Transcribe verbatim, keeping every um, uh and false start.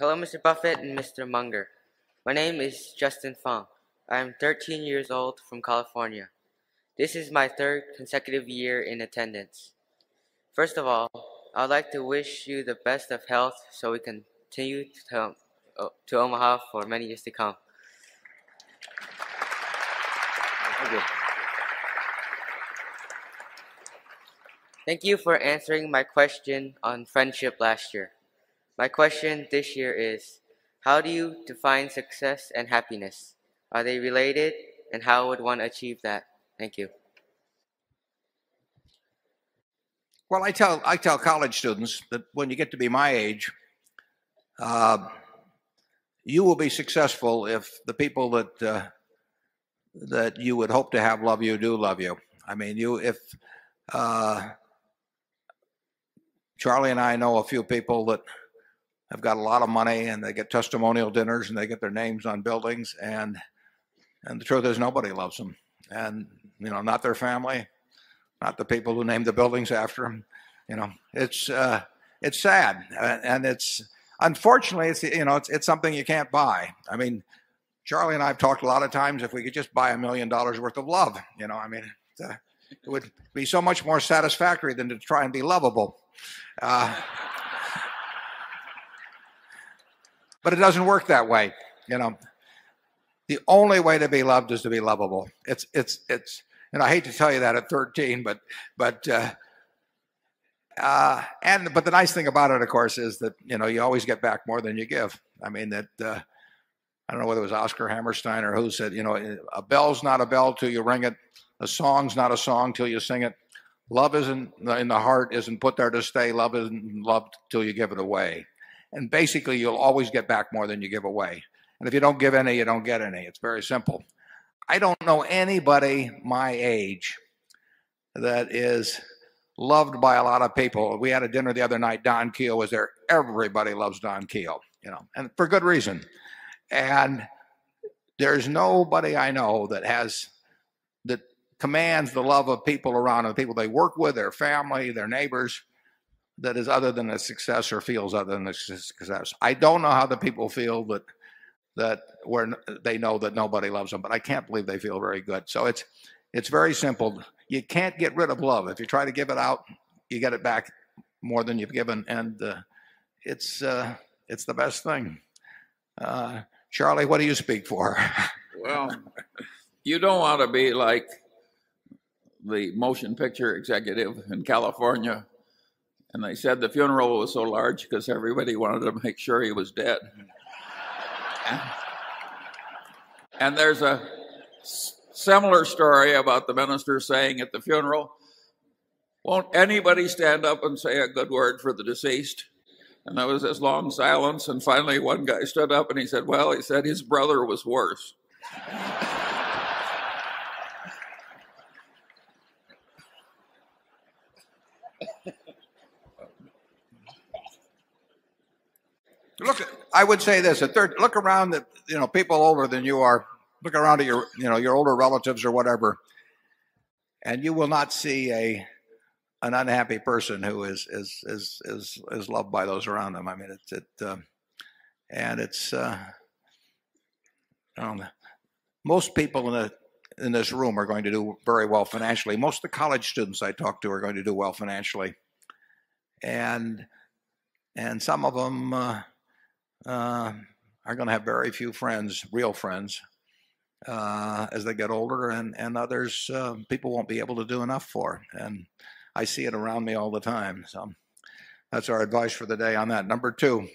Hello, Mister Buffett and Mister Munger. My name is Justin Fong. I am thirteen years old from California. This is my third consecutive year in attendance. First of all, I would like to wish you the best of health so we can continue to, um, to Omaha for many years to come. Thank you. Thank you for answering my question on friendship last year. My question this year is, how do you define success and happiness? Are they related, and how would one achieve that? Thank you. Well, I tell, I tell college students that when you get to be my age, uh, you will be successful if the people that, uh, that you would hope to have love you do love you. I mean, you, if uh, Charlie and I know a few people that I've got a lot of money, and they get testimonial dinners, and they get their names on buildings, and and the truth is nobody loves them, and you know, not their family, not the people who named the buildings after them. You know, it's uh, it's sad, and it's unfortunately, it's you know, it's it's something you can't buy. I mean, Charlie and I've talked a lot of times. If we could just buy a million dollars worth of love, you know, I mean, it, uh, it would be so much more satisfactory than to try and be lovable. Uh, But it doesn't work that way, you know. The only way to be loved is to be lovable. It's, it's, it's. And I hate to tell you that at thirteen, but, but, uh, uh, and but the nice thing about it, of course, is that you know you always get back more than you give. I mean that. Uh, I don't know whether it was Oscar Hammerstein or who said, you know, a bell's not a bell till you ring it. A song's not a song till you sing it. Love isn't in the heart isn't put there to stay. Love isn't loved till you give it away. And basically, you'll always get back more than you give away. And if you don't give any, you don't get any. It's very simple. I don't know anybody my age that is loved by a lot of people. We had a dinner the other night. Don Keogh was there. Everybody loves Don Keogh, you know, and for good reason. And there's nobody I know that has that commands the love of people around, the people they work with, their family, their neighbors, that is other than a success or feels other than a success. I don't know how the people feel that that where they know that nobody loves them, but I can't believe they feel very good. So it's it's very simple. You can't get rid of love. If you try to give it out, you get it back more than you've given, and uh, it's uh, it's the best thing. Uh, Charlie, what do you speak for? Well, you don't want to be like the motion picture executive in California. And they said the funeral was so large because everybody wanted to make sure he was dead. And, and there's a similar story about the minister saying at the funeral, won't anybody stand up and say a good word for the deceased? And there was this long silence, and finally one guy stood up and he said, well, he said his brother was worse. Look, I would say this: at thirty, look around at you know people older than you are. Look around at your you know your older relatives or whatever, and you will not see a an unhappy person who is is is is, is loved by those around them. I mean, it's it, it uh, and it's uh, I don't know. Most people in the in this room are going to do very well financially. Most of the college students I talk to are going to do well financially, and and some of them. Uh, Uh, are going to have very few friends, real friends, uh, as they get older, and, and others uh, people won't be able to do enough for. And I see it around me all the time. So that's our advice for the day on that. Number two.